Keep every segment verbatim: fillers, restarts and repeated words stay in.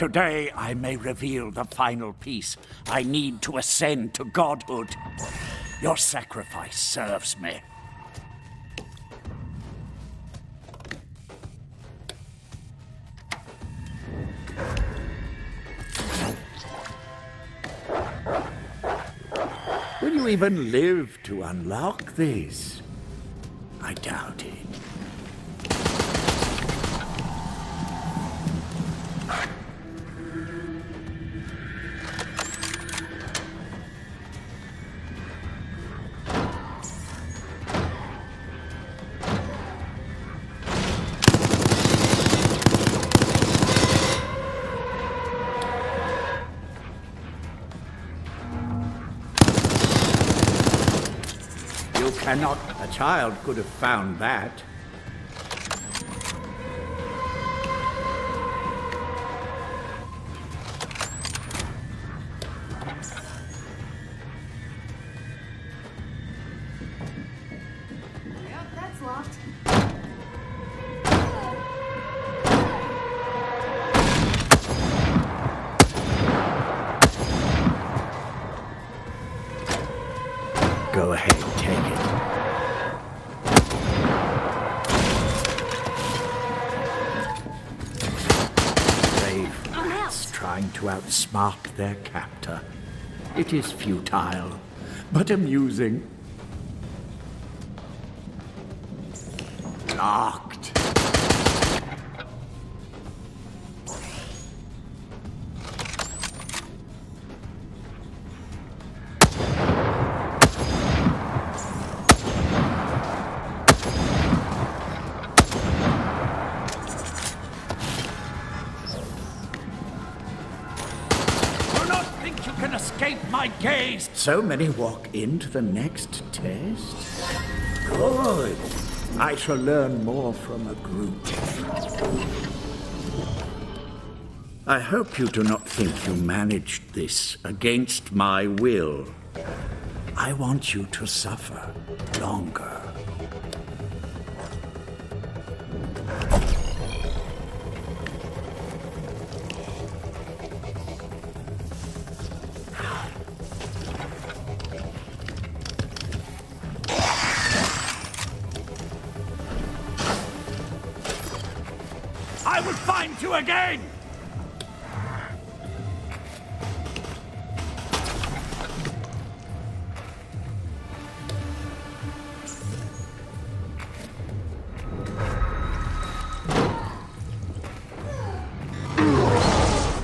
Today I may reveal the final piece. I need to ascend to godhood. Your sacrifice serves me. Will you even live to unlock this? I doubt it. Cannot. A child could have found that. Go ahead, take it. Brave rats trying to outsmart their captor. It is futile, but amusing. Locked. My gaze! So many walk into the next test? Good! I shall learn more from a group. I hope you do not think you managed this against my will. I want you to suffer longer. I will find you again!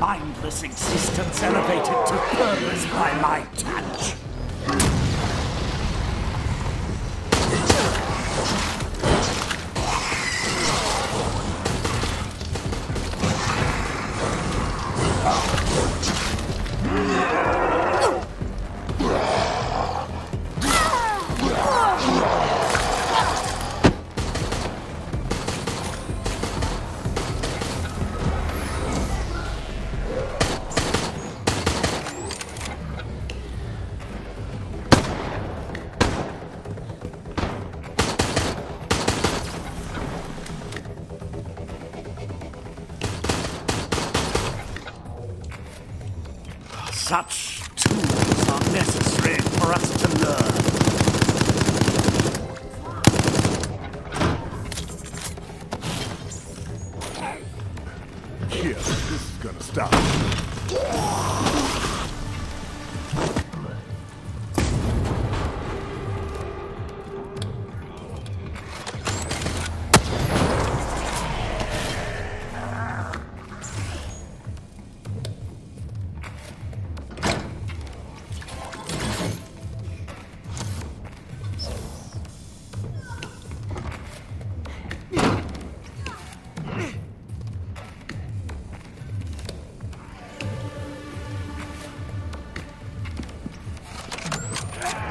Mindless existence elevated to purpose by my touch. Such tools are necessary for us to learn. Here, this is gonna stop.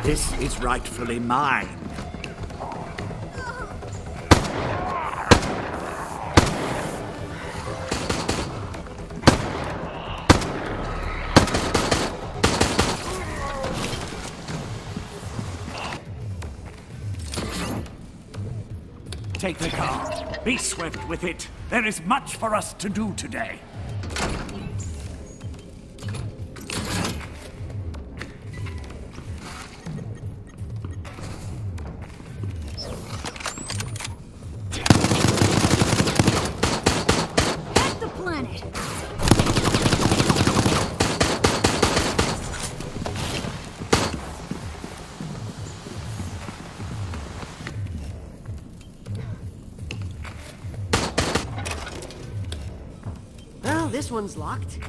This is rightfully mine. Take the card. Be swift with it. There is much for us to do today. Well, this one's locked.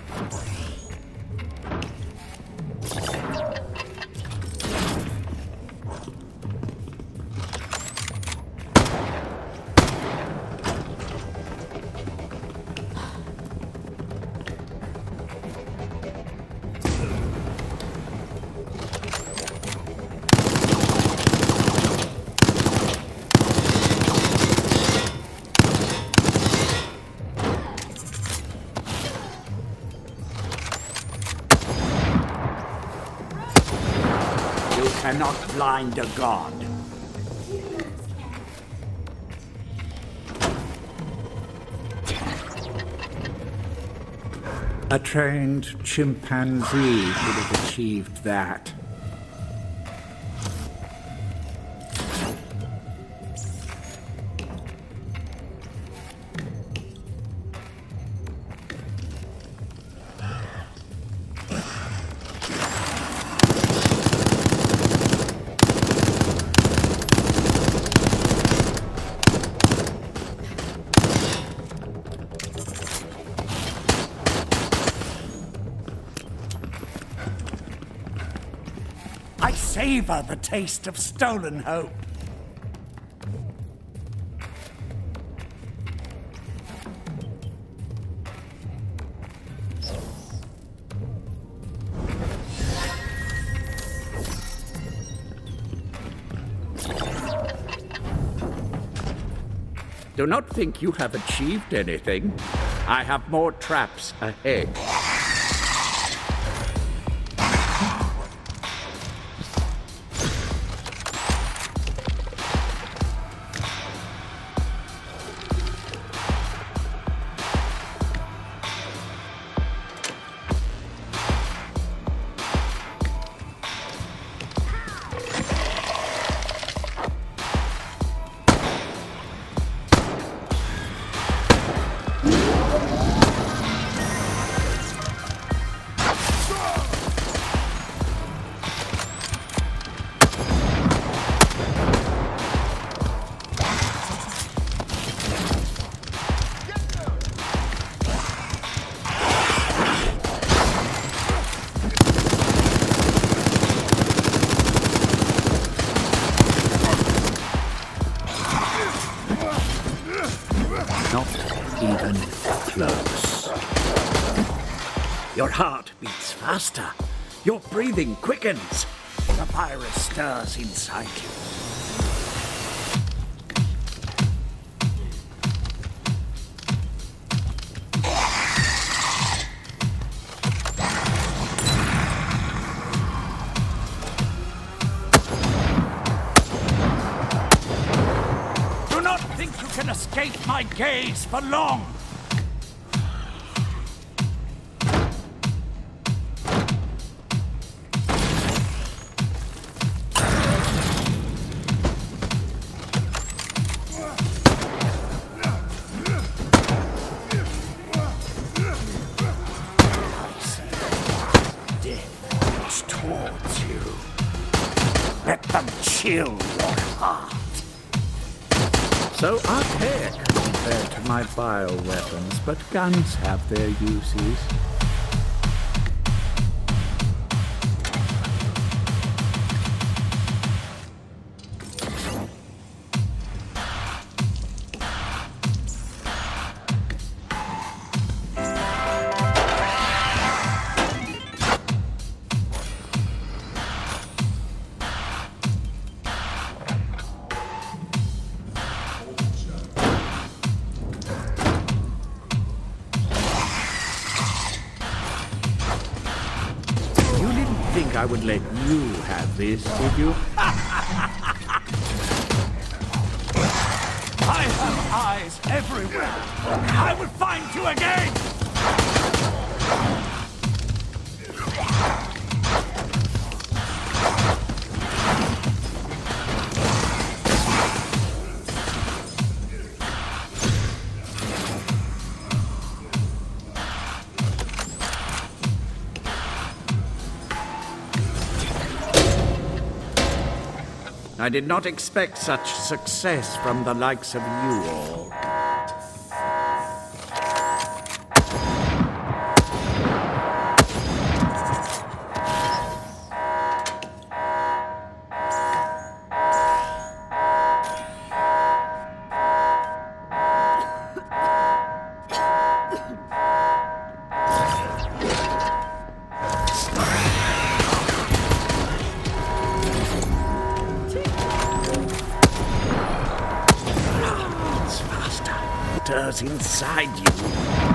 Cannot blind a god. A trained chimpanzee would have achieved that. I savor the taste of stolen hope. Do not think you have achieved anything. I have more traps ahead. Even close. Your heart beats faster. Your breathing quickens. The virus stirs inside you. Escape my gaze for long. Death towards you. Let them chill your heart. So archaic compared to my bioweapons, but guns have their uses. I think I would let you have this, did you? I have eyes everywhere. I will find you again. I did not expect such success from the likes of you all. what's inside you.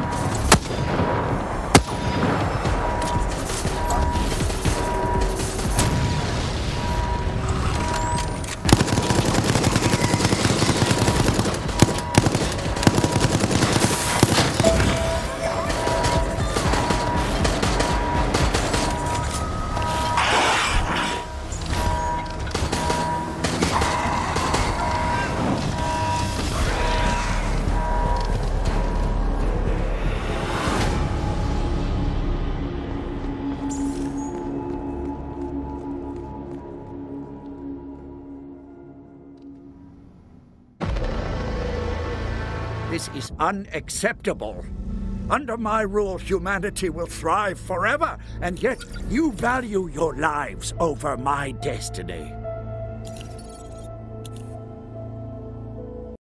This is unacceptable. Under my rule, humanity will thrive forever, and yet you value your lives over my destiny.